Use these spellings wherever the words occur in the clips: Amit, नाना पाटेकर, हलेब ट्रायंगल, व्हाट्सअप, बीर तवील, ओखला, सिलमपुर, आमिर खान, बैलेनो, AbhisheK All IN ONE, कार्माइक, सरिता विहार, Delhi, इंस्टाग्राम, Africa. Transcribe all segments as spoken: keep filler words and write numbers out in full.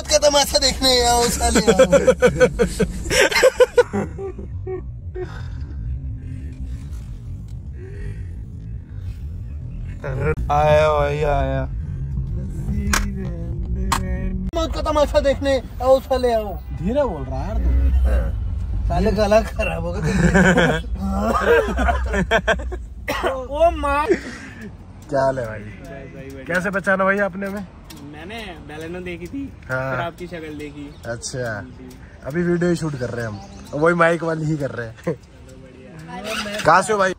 मौत का तमाशा देखने आया हूँ साले। आया भाई आया, मौत का तमाशा देखने आओ साले आओ। धीरे बोल रहा यार तू, साले गला खराब होगा। ओ माँ क्या हाल है भाई, कैसे बचाना भाई आपने हमें? मैंने बैलेनो देखी थी, हाँ। फिर आपकी शक्ल देखी। अच्छा अभी वीडियो शूट कर रहे हैं हम, वही माइक वाली ही कर रहे हैं। कहाँ से हो भाई?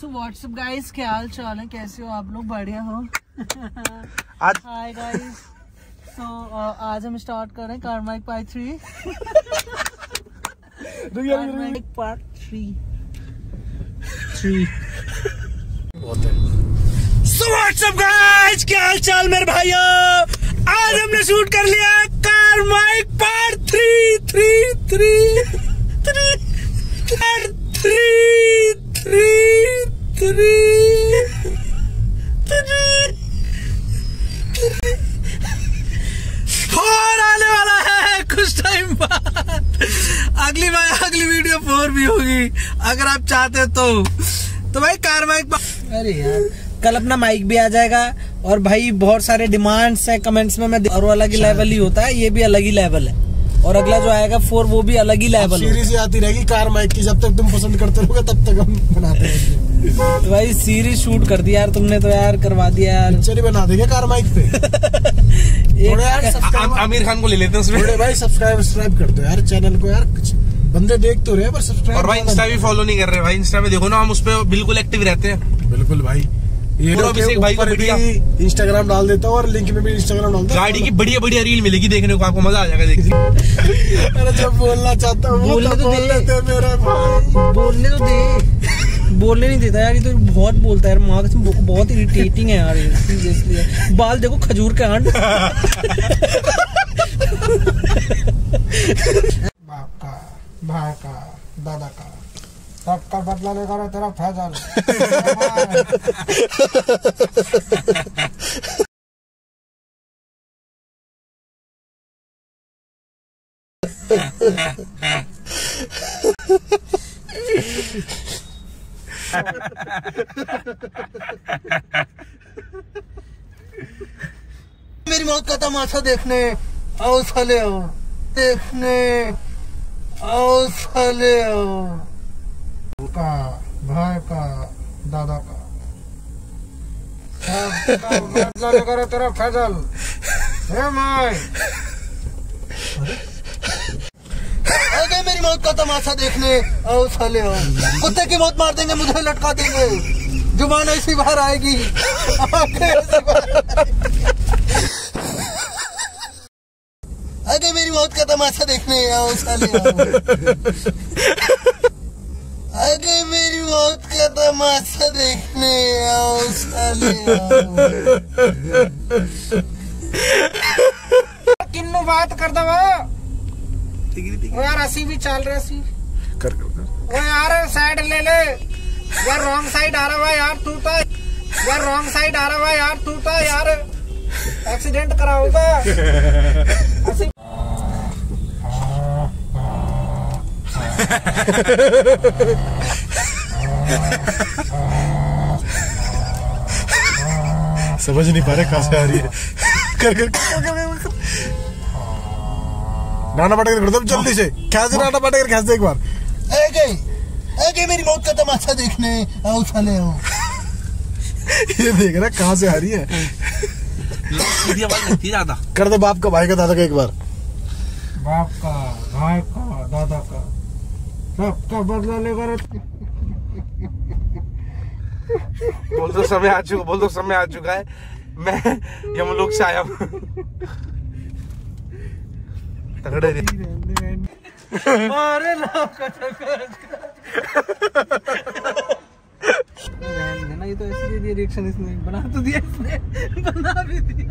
सो व्हाट्सअप गाइस, क्या हाल चाल है, कैसे हो आप लोग? बढ़िया हो? हाय गाइस, सो आज हम स्टार्ट कर रहे हैं कार्माइक part three. कार्माइक part three three guys, क्या हाल चाल मेरे भाइयों, आज हमने शूट कर लिया कार्माइक part three three three three three three three three four आने वाला है कुछ टाइम बाद। अगली बार अगली वीडियो फोर भी होगी अगर आप चाहते हो तो। तो भाई कार्माइक, अरे यार कल अपना माइक भी आ जाएगा। और भाई बहुत सारे डिमांड्स हैं कमेंट्स में, मैं और अलग ही लेवल ही होता है, ये भी अलग ही लेवल है, और अगला जो आएगा फोर वो भी अलग ही लेवल है। सीरीज आती रहेगी कार माइक की, जब तक तुम पसंद करते रहोगे तब तक हम बनाते रहेंगे। तो भाई सीरीज शूट कर दिया यार तुमने तो, यार करवा दिया यार, पिक्चर बना देंगे कार माइक पे। थोड़ा यार आमिर खान को ले लेते हैं उसमें, थोड़े भाई सब्सक्राइब सब्सक्राइब कर दो यार चैनल को यार, बंदे देख तो रहे पर सब्सक्राइब। और भाई इंस्टा भी फॉलो नहीं कर रहे भाई, इंस्टा में देखो ना हम उस पर बिल्कुल एक्टिव रहते हैं। बिल्कुल भाई, ये अभिषेक भाई को इंस्टाग्राम डाल देता हूँ और लिंक में भी इंस्टाग्राम डाल देता हूँ। गाड़ी की बढ़िया बढ़िया रील मिलेगी देखने को, आपको मजा आ जाएगा देखने। अरे जब बोलना चाहता हूँ बोलने तो, तो बोल दे मेरा भाई, बोलने तो दे। बोलने नहीं देता यार ये तो, बहुत बोलता है यार माँ कसम, बहुत इरिटेटिंग है यार सीरियसली। बाल देखो खजूर के आंट। बाप का भाई का दादा का सबका बदला लेकर तेरा फैजल। मेरी मौत का तमाशा देखने आओ साले आओ, देखने आओ साले आओ। का भाई का दादा का बदला लेकर तेरा फैजल। आ गए मेरी मौत का तमाशा देखने आओ साले आओ। कुत्ते की मौत मार देंगे मुझे, लटका देंगे, जुबान ऐसी बाहर आएगी। आ गए मेरी मौत का तमाशा देखने आओ साले आओ। आगे मेरी मौत का तमाशा देखने आओ साले आओ। किन्नू बात कर दो यार, हसी भी चल रहा सी कर कर वो यार, साइड ले ले यार, रॉन्ग साइड आ रहा हुआ यार टूटा, यार रॉन्ग साइड आ रहा हुआ यार टूटा, यार एक्सीडेंट कराओगे। समझ नहीं पा रहे कहाँ से आ रही है। कर कर नाना पाटेकर कर दो जल्दी से, खैस नाना पाटेकर खैस दे एक बार। ए गई ए गई मेरी मौत का तमाशा देखने आओ साले आओ। ये देख रहा कहाँ से आ रही है, सीधी आवाज लगती ज्यादा। कर दो बाप का भाई का दादा का एक बार, बाप का भाई का दादा का सबका बदला लेकर। बोल दो समय आ चुका, बोल दो समय आ चुका है, मैं यमलोक से आया हूँ। तगड़े रे मारे नाम का ना, ये तो ऐसे दे दिया रिएक्शन, इसने बना तो दिया, इसने बना भी दिया।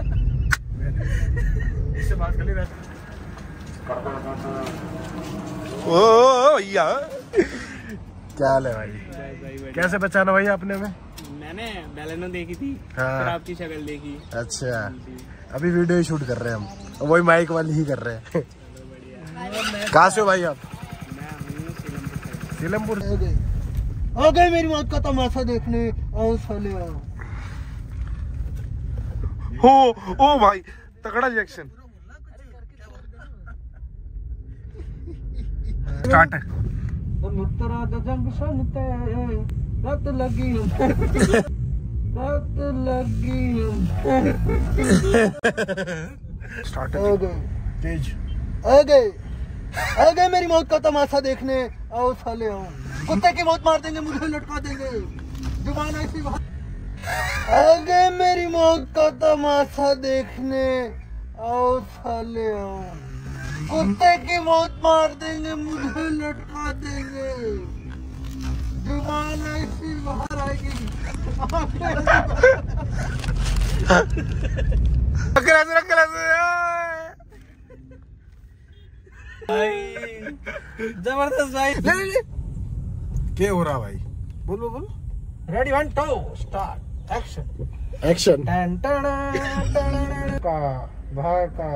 इससे बात कर ले वैसे। ओ या क्या हाल है भाई, कैसे बचाना भाई आपने हमें? मैंने बैलेनो देखी थी, हाँ। फिर आपकी शक्ल देखी। अच्छा अभी वीडियो शूट कर रहे हैं हम, वही माइक वाली ही कर रहे हैं। कहाँ से हो भाई आप? सिलमपुर से। आ गए मेरी मौत का तमाशा देखने। आओ साले आओ। हो ओ भाई तगड़ा रिएक्शन। स्टार्ट है। रात लगी रात लगी। स्टार्ट है। तेज। आ गए आ गए मेरी मौत का तमाशा देखने। आओ साले आओ। कुत्ते की मौत मार देंगे, मुझे लटका देंगे। जुबान ऐसी आ गए मेरी मौत का तमाशा देखने। आओ साले आओ। कुत्ते की मौत मार देंगे, मुझे लटका देंगे। जुबान ऐसी बाहर आएगी। जबरदस्त भाई। ले ले ले। क्या हो रहा भाई? बोल बोल बोल। Ready one two start action. Action. का भाई का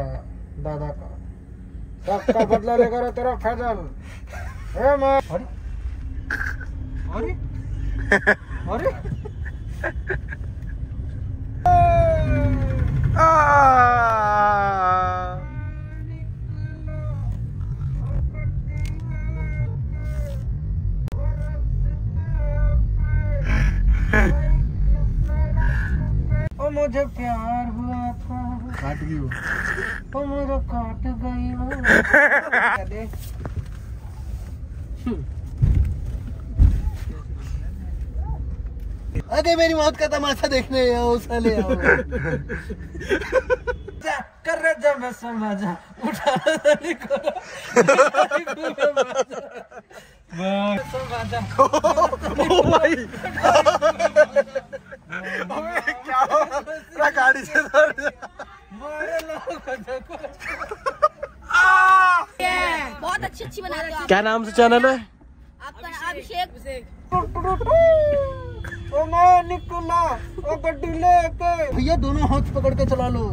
दादा का सबका बदला लेकर तेरा फैजल। अरे अरे अरे मुझे प्यार हुआ था काट गई वो तो मुझे काट गई वो। अरे मेरी मौत का तमाशा देखने आओ साले आओ। कर रहे जब मैं समझा उठा निको क्या गाड़ी से बहुत अच्छी अच्छी बना रहे हो। क्या नाम से चैनल है आपका? अभिषेक। ओ मैं निकला ओ गड्डी लेके। भैया दोनों हाथ पकड़ के चला लो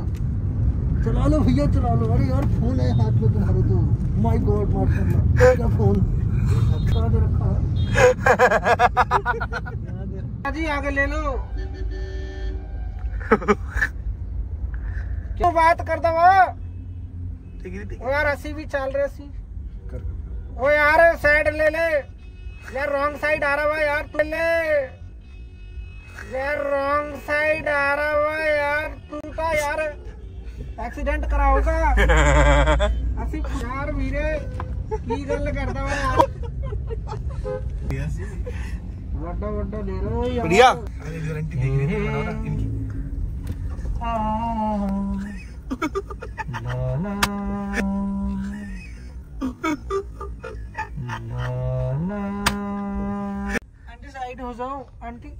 चला लो भैया चला लो। अरे यार फोन है हाथ में तुम्हारे तो। माय गॉड मार्शल फोन रखा जी आगे ले लो। क्यों बात कर दो वो यार असी भी चल रहे सी वो यार साइड ले ले यार रॉन्ग साइड आ रहा है यार तू ले यार रॉन्ग साइड आ रहा है यार तू का यार एक्सीडेंट कराओगा असी यार वीरे की गल कर दो यार बड़ा बड़ा ले रहा है यार बढ़िया गारंटी देख रहे हो ना इनकी। आ, ना, ना, ना, ना। आंटी साइड हो जाओ आंटी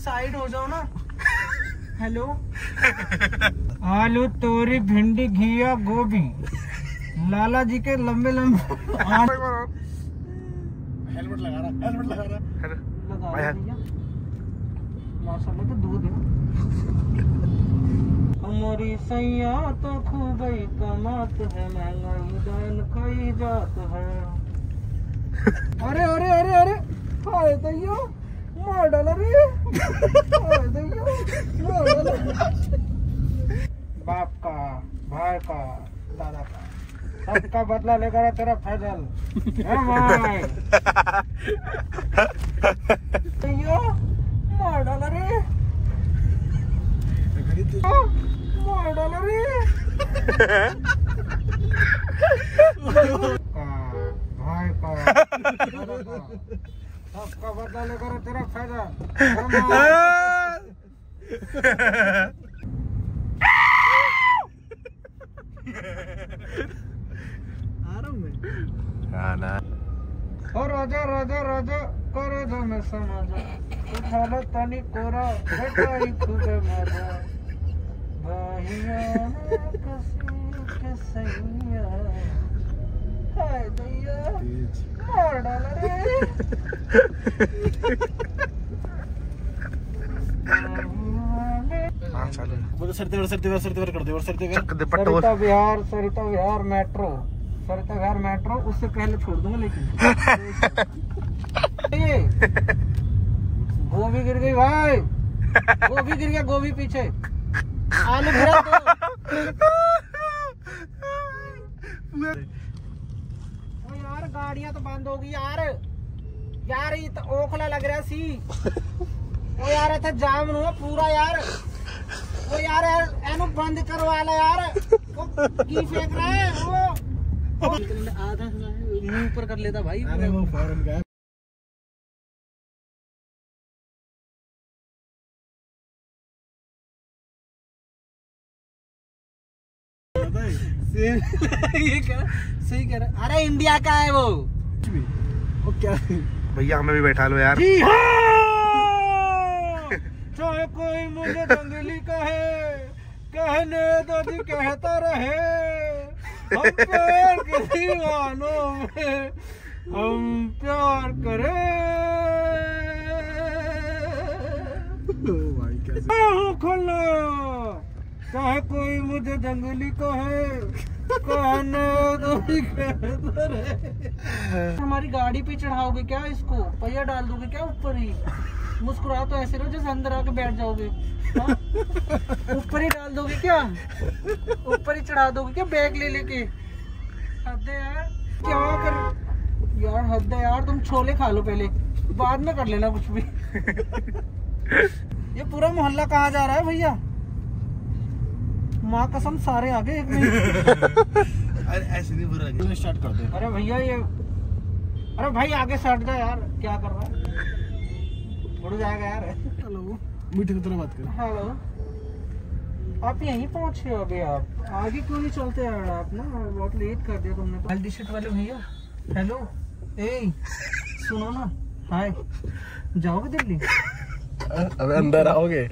साइड हो जाओ ना। हेलो आलू तोरी भिंडी घिया गोभी लाला जी के लंबे लंबे हेलमेट लगा रहा हेलमेट लगा रहा है तो दो दिन हमारी सैया तो खूब ही कमात है महंगाई दान खाई जात है। अरे अरे अरे अरे हाय दैया मॉडल अरे हाय दैया मॉडल। बाप का भाई का दादा का सबका बदला लेकर तेरा फैजल। दैया मॉडल अरे सबका बदला लेकर तेरा फायदा। आ रहा हूँ मैं। खाना और राजा राजा राजा करो दो मैं समझा उठालो तनी कोरा बेटा ही खूबे मजा हाँ चलो वो तो सरतेवर सरतेवर सरतेवर कर दो और सरतेवर सरिता विहार सरिता विहार मेट्रो सरिता विहार मेट्रो उससे पहले छोड़ दूंगा लेकिन गोभी गिर गई भाई गोभी गिर गया गोभी पीछे आलू भरा दो ओ यार गाड़ियां तो बंद हो गई यार यार ये तो ओखला लग रहा सी ओ यार इतना जाम नो पूरा यार ओ यार एनु बंद करवा ला यार वो की फेंक रहा है वो आधा मुंह ऊपर कर लेता भाई अरे वो फॉरेन का ये कह रहा सही कह रहा अरे इंडिया का है वो वो क्या भैया हमें भी बैठा लो यार जी हाँ। चाहे कोई मुझे जंगली कहे कहने तो जी कहता रहे हम प्यार किसी वालों में हम प्यार करें आँख खोलो चाहे कोई मुझे जंगली कहे कहने तो कहता रहे हमारी गाड़ी पे चढ़ाओगे क्या इसको पहिया डाल दोगे क्या ऊपर ही मुस्कुरा तो ऐसे रहो जैसे अंदर आके बैठ जाओगे ऊपर ही डाल दोगे क्या ऊपर ही चढ़ा दोगे क्या बैग ले लेके हद है यार क्या कर यार हद है यार तुम छोले खा लो पहले बाद में कर लेना कुछ भी ये पूरा मोहल्ला कहाँ जा रहा है भैया माँ कसम सारे आगे एक अरे ऐसे नहीं बुरा लगे स्टार्ट कर दे अरे भैया ये अरे भाई आगे साट जा यार क्या कर रहा है उड़ जाएगा यार हेलो मीठे की तरह बात कर हेलो आप यहीं पहुंचे अभी आप आगे क्यों नहीं चलते यार आप ना बहुत लेट कर दिया तुमने लाल टी शर्ट वाले भैया हेलो ए सुनो ना हाय जाओगे दिल्ली अबे अंदर आओगे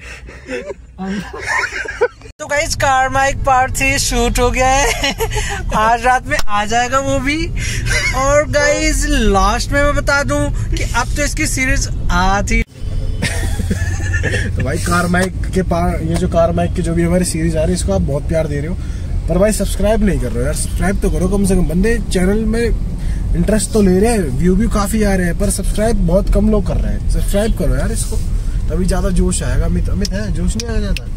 तो गाइस कार में एक पार्ट थी शूट हो गया है आज रात में आ जाएगा वो भी और गाइस लास्ट में मैं बता दूं कि अब तो इसकी सीरीज आ थी तो भाई कार माइक के पार ये जो कार माइक की जो भी हमारी सीरीज आ रही है इसको आप बहुत प्यार दे रहे हो पर भाई सब्सक्राइब नहीं कर रहे हो यार सब्सक्राइब तो करो कम से कम बंदे चैनल में इंटरेस्ट तो ले रहे हैं व्यू भी काफी आ रहे हैं पर सब्सक्राइब बहुत कम लोग कर रहे हैं सब्सक्राइब करो यार इसको तभी ज्यादा जोश आएगा अमित अमित है जोश नहीं आया जाता